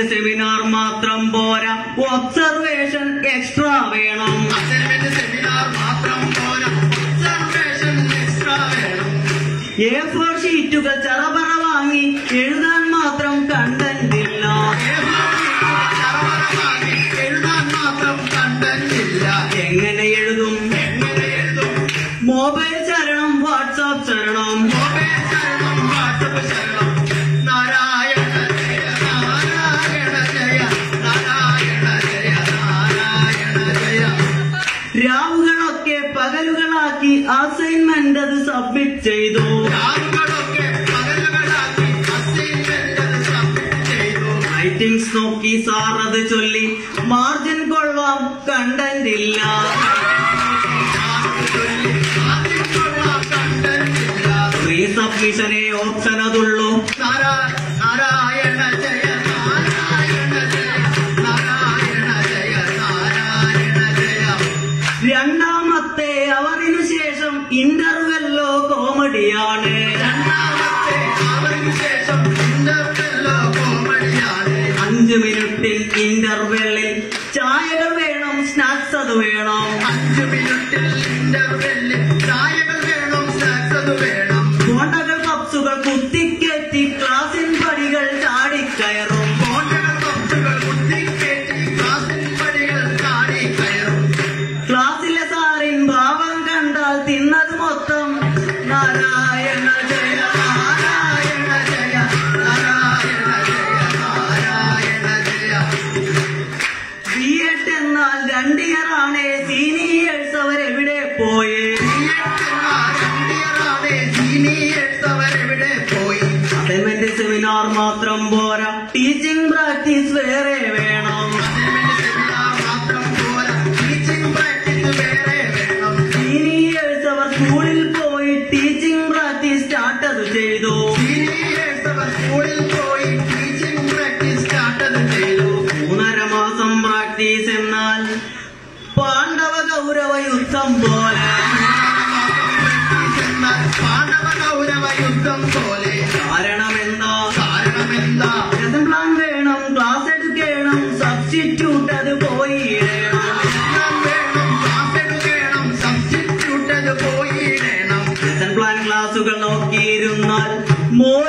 The seminar matram pora, observation extra venam. The seminar matram pora, observation extra venam. A4 sheet to the Charaparavangi, Edan matram content illa. A4 sheet to the Charaparavangi, Edan matram content illa. Engane edum, engane edum. Mobile charanam, WhatsApp charanam. Mobile charanam, WhatsApp charanam. Assignment that submit Jaido. I think Snoki Sara the Chuli, Margin Golva, Kandandilla. Resubmission a optionadullo. Nara, Narayana Jaya, Narayana Jaya, Narayana Jaya, Narayana Jaya. Rianda Matte, our initiative. Intervello comediane. Intervello comediane. 5 minuttil intervellil chayagal venam snacks adu venam. 5 minuttil intervellil chayagal venam snacks adu venam. Kondagal kapsugal kuttikketti classin padigal chaadi kayarum. Kondagal kapsugal kuttikketti classin padigal chaadi kayarum. Classile saarin bhavan Tinnadu mottam Narayana Jaya, Narayana Jaya, Narayana Jaya, Narayana Jaya. B.Ed ennal 2 year aane seniors avar evide poye. B.Ed ennal 2 year aane seniors avar evide poye. Assignment seminar matram pora, teaching practice vere venam. Assignment seminar matram pora, teaching practice vere venam. Substitute at the boy, lesson plan class, more.